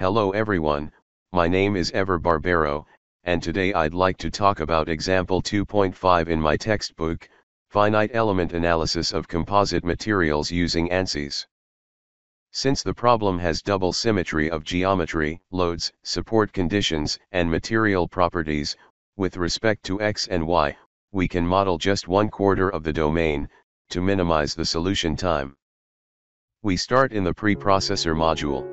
Hello everyone, my name is Ever Barbero, and today I'd like to talk about example 2.5 in my textbook, Finite Element Analysis of Composite Materials using ANSYS. Since the problem has double symmetry of geometry, loads, support conditions, and material properties, with respect to x and y, we can model just 1/4 of the domain, to minimize the solution time. We start in the preprocessor module.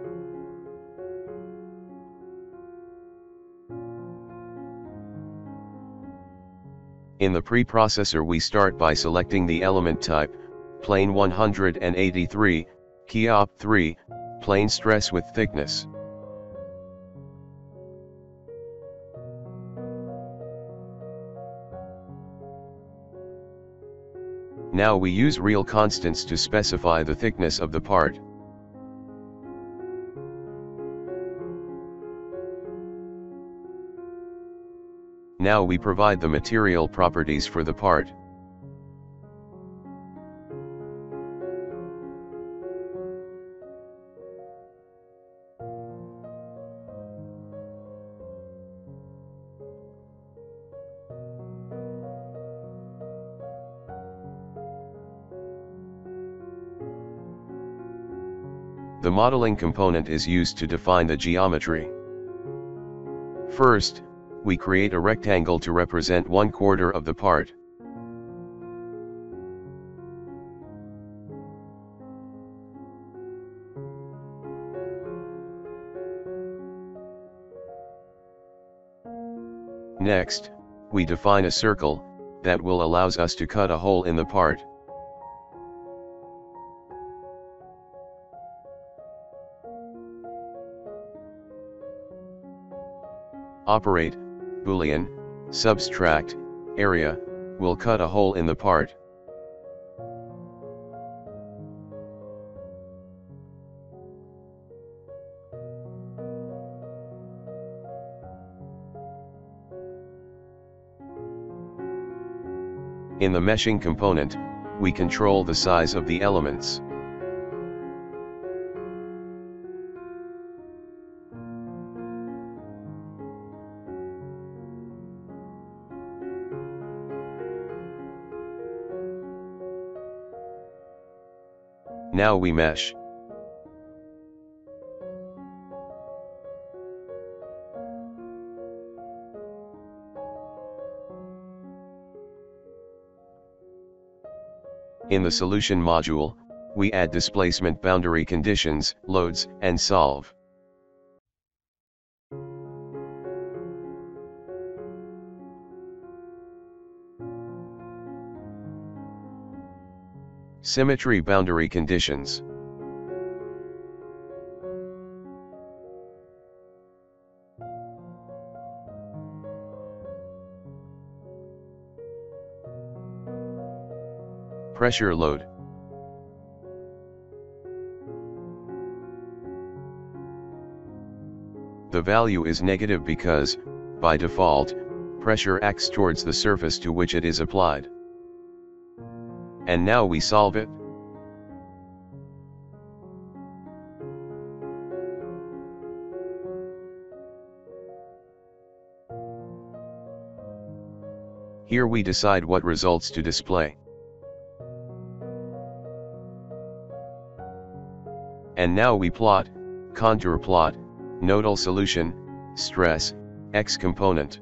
In the preprocessor we start by selecting the element type, plane 183, keyopt 3, plane stress with thickness. Now we use real constants to specify the thickness of the part. Now we provide the material properties for the part. The modeling component is used to define the geometry. First, we create a rectangle to represent 1/4 of the part. Next, we define a circle that will allow us to cut a hole in the part. Operate Boolean, subtract, area, will cut a hole in the part. In the meshing component, we control the size of the elements. Now we mesh. In the solution module, we add displacement boundary conditions, loads, and solve. Symmetry boundary conditions. Pressure load. The value is negative because, by default, pressure acts towards the surface to which it is applied. And now we solve it. Here we decide what results to display. And now we plot, contour plot, nodal solution, stress, x component.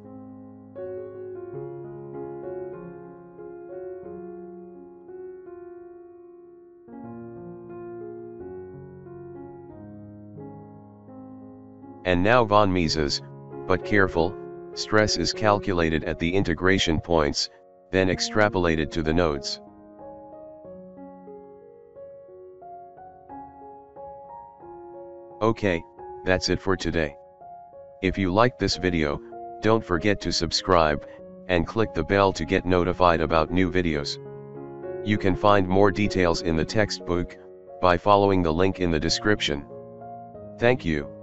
And now von Mises, but careful, stress is calculated at the integration points, then extrapolated to the nodes. Okay, that's it for today. If you liked this video, don't forget to subscribe, and click the bell to get notified about new videos. You can find more details in the textbook, by following the link in the description. Thank you.